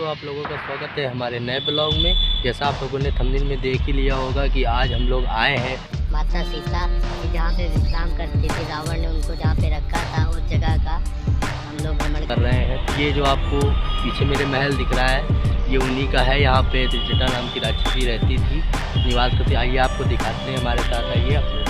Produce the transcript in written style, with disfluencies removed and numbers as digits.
दोस्तों, आप लोगों का स्वागत है हमारे नए ब्लॉग में। जैसा आप लोगों ने थंबनेल में देख ही लिया होगा कि आज हम लोग आए हैं माता सीता जहाँ पे विश्राम करती थी, रावण ने उनको जहाँ पे रखा था उस जगह का हम लोग भ्रमण कर रहे हैं। ये जो आपको पीछे मेरे महल दिख रहा है ये उन्हीं का है, यहाँ पे त्रिजटा नाम की राक्षसी रहती थी, निवास करती। आइए आपको दिखाते हैं, हमारे साथ आइए।